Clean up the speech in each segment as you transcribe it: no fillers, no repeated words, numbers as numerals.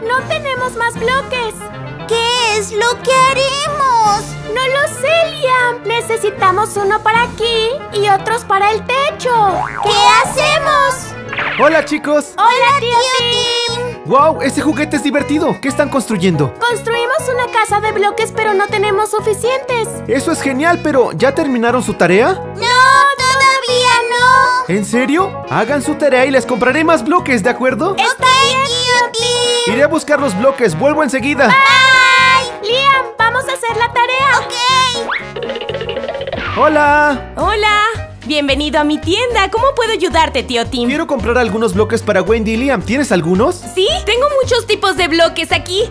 Bob, no tenemos más bloques. ¿Qué es lo que haremos? No lo sé, Liam. Necesitamos uno para aquí y otros para el techo. ¿Qué hacemos? Hola, chicos. Hola, tío Tim. ¡Wow! Ese juguete es divertido. ¿Qué están construyendo? Construimos una casa de bloques, pero no tenemos suficientes. Eso es genial, pero ¿ya terminaron su tarea? ¡No! ¡Todavía no! ¿En serio? Hagan su tarea y les compraré más bloques, ¿de acuerdo? ¡Está bien, tío Tim! Iré a buscar los bloques. Vuelvo enseguida. ¡Bye! Liam, vamos a hacer la tarea. ¡Ok! ¡Hola! ¡Hola! Bienvenido a mi tienda. ¿Cómo puedo ayudarte, tío Tim? Quiero comprar algunos bloques para Wendy y Liam. ¿Tienes algunos? Sí, tengo muchos tipos de bloques aquí.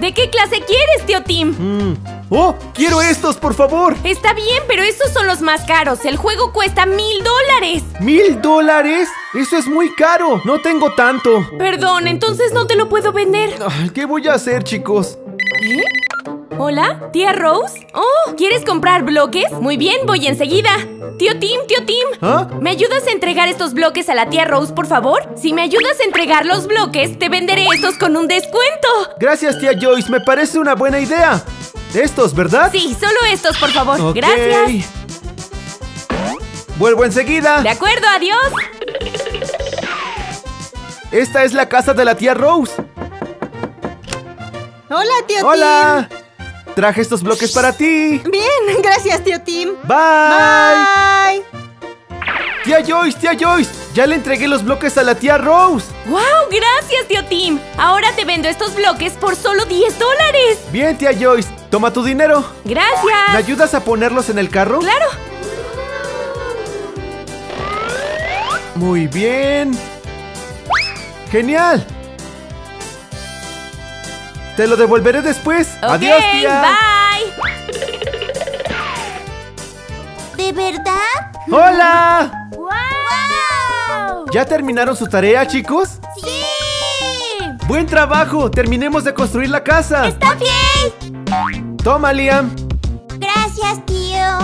¿De qué clase quieres, tío Tim? ¡Oh! ¡Quiero estos, por favor! Está bien, pero estos son los más caros. El juego cuesta $1000. ¿$1000? ¡Eso es muy caro! No tengo tanto. Perdón, entonces no te lo puedo vender. ¿Qué voy a hacer, chicos? ¿Eh? ¿Hola? ¿Tía Rose? Oh, ¿quieres comprar bloques? Muy bien, voy enseguida. Tío Tim. ¿Ah? ¿Me ayudas a entregar estos bloques a la tía Rose, por favor? Si me ayudas a entregar los bloques, te venderé estos con un descuento. Gracias, tía Joyce. Me parece una buena idea. ¿Estos, verdad? Sí, solo estos, por favor. Okay. Gracias. Vuelvo enseguida. De acuerdo, adiós. Esta es la casa de la tía Rose. Hola, tío Tim. Hola. Traje estos bloques para ti. Bien, gracias, tío Tim. Bye. Bye. Tía Joyce. Ya le entregué los bloques a la tía Rose. ¡Wow! Gracias, tío Tim. Ahora te vendo estos bloques por solo $10. Bien, tía Joyce. Toma tu dinero. Gracias. ¿Me ayudas a ponerlos en el carro? Claro. Muy bien. ¡Genial! Te lo devolveré después. Okay, adiós, tía. Bye. ¿De verdad? ¡Hola! ¡Wow! ¿Ya terminaron su tarea, chicos? ¡Sí! ¡Buen trabajo! ¡Terminemos de construir la casa! ¡Está bien! Toma, Liam. Gracias, tío.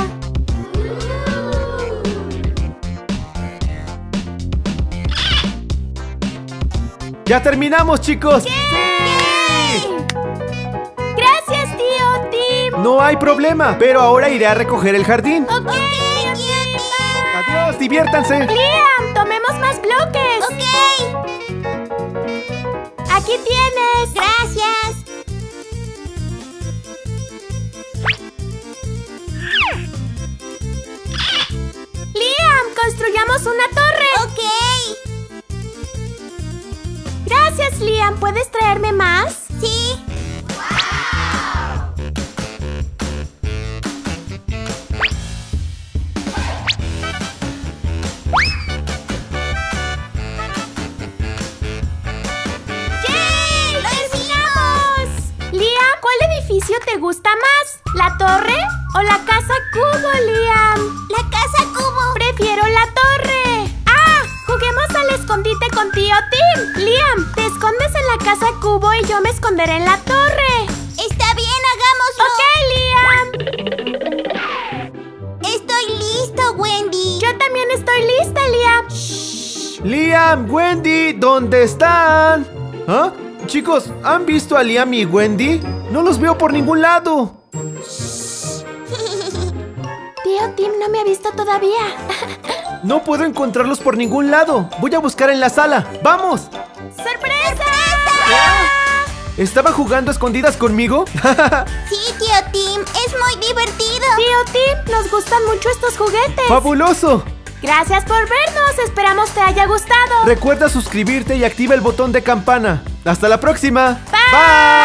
¡Ya terminamos, chicos! ¿Qué? No hay problema, pero ahora iré a recoger el jardín. Ok, adiós, diviértanse. Liam, tomemos más bloques. Ok. Aquí tienes. Gracias. Liam, construyamos una torre. Ok. Gracias, Liam. ¿Puedes traerme más? Sí. ¿Te gusta más? ¿La torre o la casa cubo, Liam? ¡La casa cubo! Prefiero la torre. ¡Ah! Juguemos al escondite con tío Tim. Liam, te escondes en la casa cubo y yo me esconderé en la torre. ¡Está bien, hagámoslo! ¡Ok, Liam! Estoy listo, Wendy. Yo también estoy lista, Liam. Shh. Liam, Wendy, ¿dónde están? ¿Ah? Chicos, ¿han visto a Liam y Wendy? ¡No los veo por ningún lado! Tío Tim no me ha visto todavía. No puedo encontrarlos por ningún lado. Voy a buscar en la sala. ¡Vamos! ¡Sorpresa! ¿Ah? ¿Estaban jugando a escondidas conmigo? Sí, tío Tim. Es muy divertido. Tío Tim, nos gustan mucho estos juguetes. ¡Fabuloso! Gracias por vernos. Esperamos te haya gustado. Recuerda suscribirte y activa el botón de campana. ¡Hasta la próxima! ¡Bye! Bye.